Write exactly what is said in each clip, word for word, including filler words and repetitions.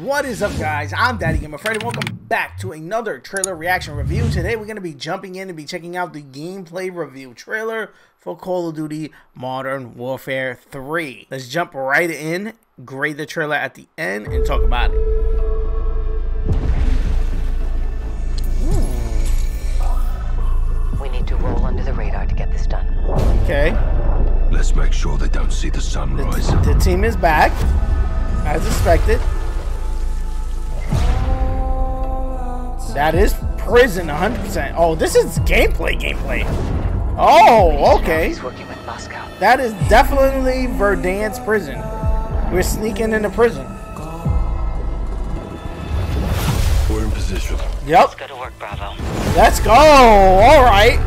What is up, guys? I'm Daddy Gamer Fred, and welcome back to another trailer reaction review. Today we're going to be jumping in and be checking out the gameplay review trailer for Call of Duty Modern Warfare three. Let's jump right in, grade the trailer at the end, and talk about it. Ooh. We need to roll under the radar to get this done. Okay. Let's make sure they don't see the sunrise. The, the team is back, as expected. That is prison, one hundred percent. Oh, this is gameplay, gameplay. Oh, okay. He's working with Moscow. That is definitely Verdant's prison. We're sneaking into prison. We're in position. Yep. Let's go to work, Bravo. Let's go. All right.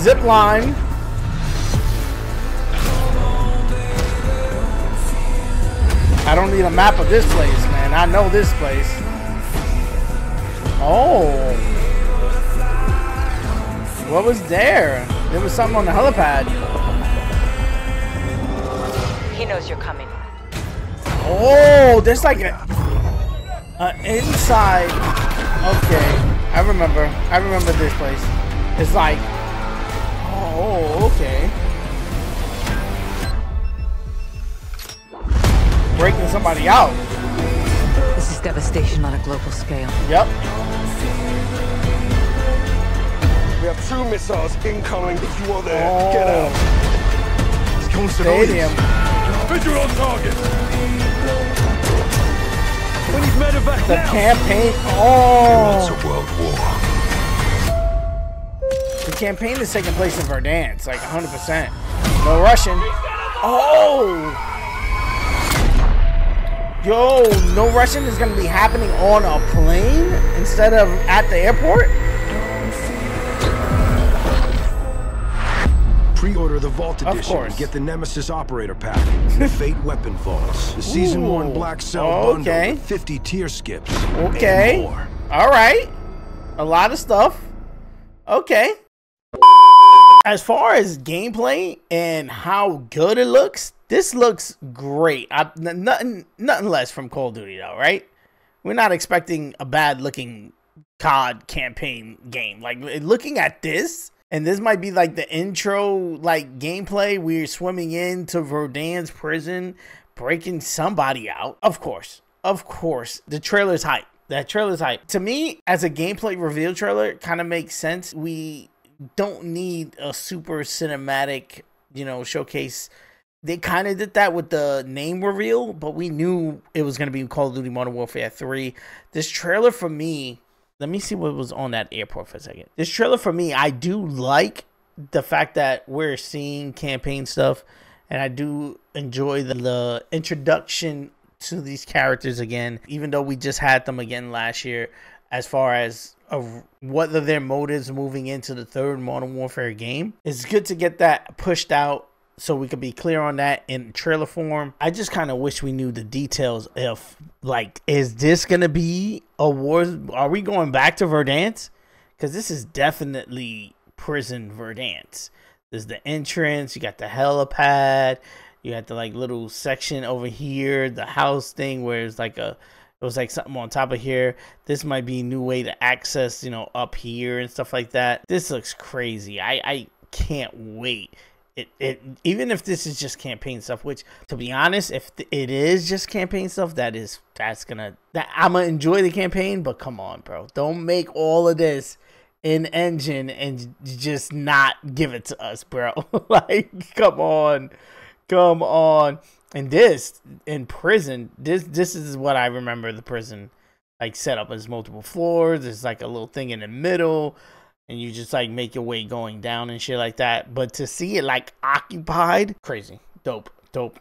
Zip line. I don't need a map of this place, man. I know this place. Oh, what was there? There was something on the helipad. He knows you're coming. Oh, there's like a, a inside. Okay, I remember. I remember this place. It's like, oh, okay. Breaking somebody out. This is devastation on a global scale. Yep. We have two missiles incoming. If you are there, oh. Get out. It's Stadium. Visual on target. We need medevac now. The campaign. Oh. It's a world war. The campaign is taking place in Verdance, like one hundred percent. No Russian. Oh. Yo, no Russian is gonna be happening on a plane instead of at the airport? Pre-order the Vault Edition and get the Nemesis Operator Pack, the Fate Weapon Falls, the Season Ooh. one Black Cell oh, okay. Bundle, fifty tier skips, okay. and more. All right, a lot of stuff, okay. As far as gameplay and how good it looks, this looks great. I, nothing, nothing less from Call of Duty, though, right? We're not expecting a bad-looking C O D campaign game. Like, looking at this, and this might be like the intro, like gameplay. We're swimming into Verdun's prison, breaking somebody out. Of course, of course, the trailer's hype. That trailer's hype. To me, as a gameplay reveal trailer, it kind of makes sense. We don't need a super cinematic, you know, showcase. They kind of did that with the name reveal, but we knew it was going to be Call of Duty Modern Warfare three. This trailer for me, let me see what was on that airport for a second. This trailer for me, I do like the fact that we're seeing campaign stuff, and I do enjoy the, the introduction to these characters again, even though we just had them again last year, as far as of whether their motives moving into the third Modern Warfare game. It's good to get that pushed out, so we could be clear on that in trailer form. I just kind of wish we knew the details. If like, is this gonna be a war? Are we going back to Verdant? Because this is definitely prison Verdant. There's the entrance. You got the helipad. You got the like little section over here. The house thing where it's like a, it was like something on top of here. This might be a new way to access, you know, up here and stuff like that. This looks crazy. I I can't wait. It, it even if this is just campaign stuff, which to be honest, if it is just campaign stuff, that is that's gonna that I'm gonna enjoy the campaign. But come on, bro, don't make all of this in engine and just not give it to us, bro. Like, come on, come on. And this in prison, this this is what I remember the prison like set up as multiple floors. There's like a little thing in the middle. And you just like make your way going down and shit like that. But to see it like occupied, crazy, dope, dope.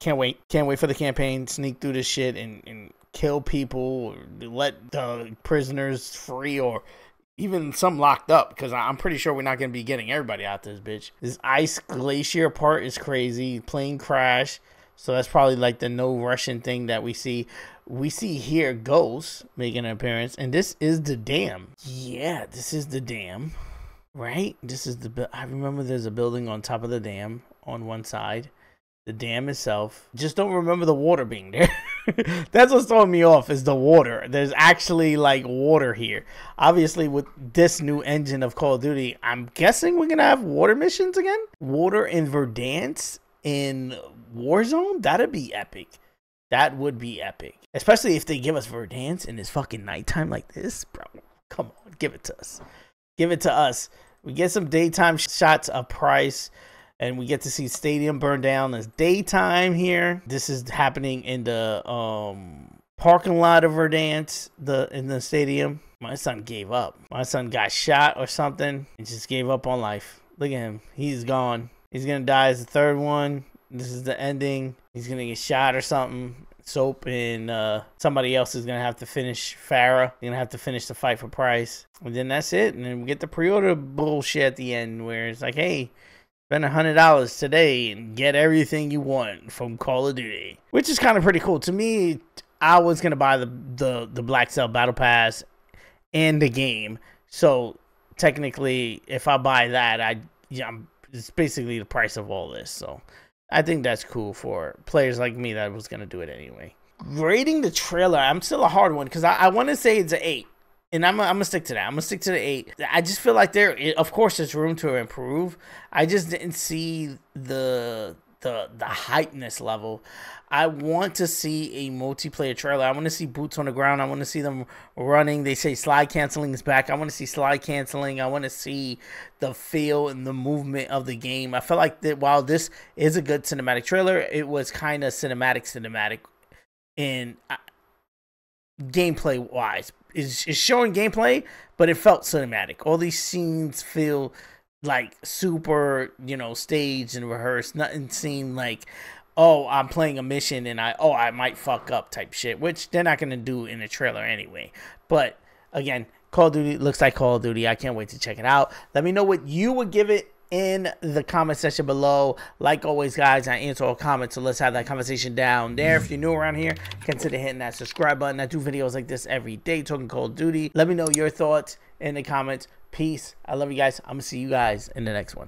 Can't wait. Can't wait for the campaign. Sneak through this shit and, and kill people. Or let the prisoners free or even some locked up. Because I'm pretty sure we're not going to be getting everybody out this bitch. This ice glacier part is crazy. Plane crash. So that's probably like the no Russian thing that we see. We see here Ghosts making an appearance. And this is the dam. Yeah, this is the dam, right? This is the, I remember there's a building on top of the dam on one side. The dam itself. Just don't remember the water being there. That's what's throwing me off, is the water. There's actually like water here. Obviously with this new engine of Call of Duty, I'm guessing we're gonna have water missions again. Water in Verdance in Warzone, that'd be epic. That would be epic, especially if they give us Verdance in this fucking nighttime like this, bro. Come on, give it to us. Give it to us. We get some daytime shots of Price, and we get to see stadium burn down. It's daytime here. This is happening in the um, parking lot of Verdance, the in the stadium. My son gave up. My son got shot or something and just gave up on life. Look at him. He's gone. He's gonna die as the third one. This is the ending. He's gonna get shot or something. Soap and uh, somebody else is gonna have to finish Farah. They're gonna have to finish the fight for Price, and then that's it. And then we get the pre-order bullshit at the end, where it's like, hey, spend a hundred dollars today and get everything you want from Call of Duty, which is kind of pretty cool to me. I was gonna buy the the the Black Cell Battle Pass and the game, so technically, if I buy that, I yeah, I'm, it's basically the price of all this. So I think that's cool for players like me that was gonna do it anyway. Rating the trailer, I'm still a hard one because I, I want to say it's an eight. And I'm, I'm gonna stick to that. I'm gonna stick to the eight. I just feel like there, of course, there's room to improve. I just didn't see the the the hypeness level. I want to see a multiplayer trailer. I want to see boots on the ground. I want to see them running. They say slide canceling is back. I want to see slide canceling. I want to see the feel and the movement of the game. I feel like that while this is a good cinematic trailer, it was kind of cinematic, cinematic, and I, gameplay wise. Is is showing gameplay, but it felt cinematic. All these scenes feel like super, you know, staged and rehearsed. Nothing seemed like, oh, I'm playing a mission and I oh I might fuck up type shit, which they're not gonna do in a trailer anyway. But again, Call of Duty looks like Call of Duty. I can't wait to check it out. Let me know what you would give it in the comment section below. Like always, guys, I answer all comments, so let's have that conversation down there. If you're new around here, consider hitting that subscribe button. I do videos like this every day talking Call of Duty. Let me know your thoughts in the comments. Peace. I love you guys. I'm gonna see you guys in the next one.